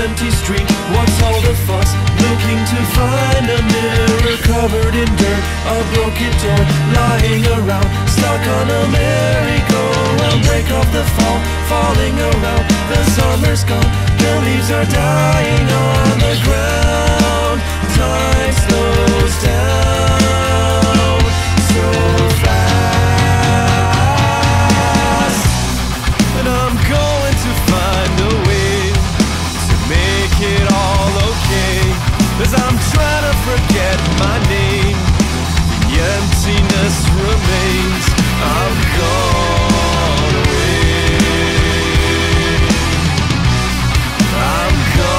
Empty street, what's all the fuss? Looking to find a mirror covered in dirt, a broken door lying around, stuck on a merry-go-round. Break of the fall, falling around, the summer's gone, the leaves are dying on the ground. Time slows down so fast, and I'm going to find a way it all okay, 'cause I'm trying to forget my name. The emptiness remains. I'm gone away. I'm gone away.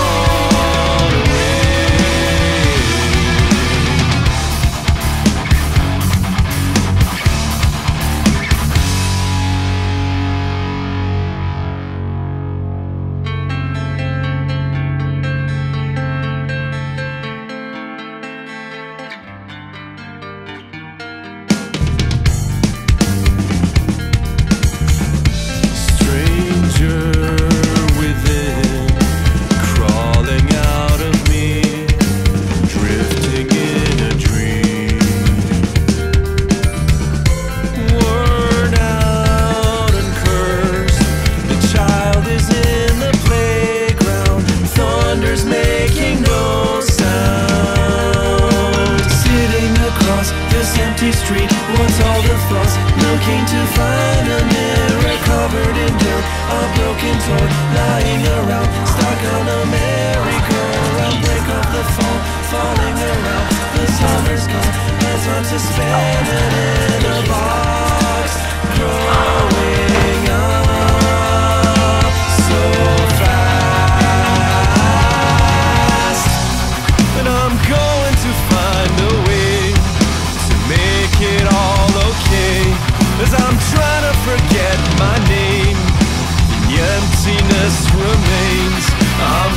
Street, what's all the fuss? Looking to find a mirror covered in dirt, a broken toy lying around, stuck on a merry-go-round. Break of the fall, falling around, the summer's gone, as I'm suspended in a box, growing up so fast, and I'm going to find a way. It all okay, 'cause I'm trying to forget my name. The emptiness remains. I'm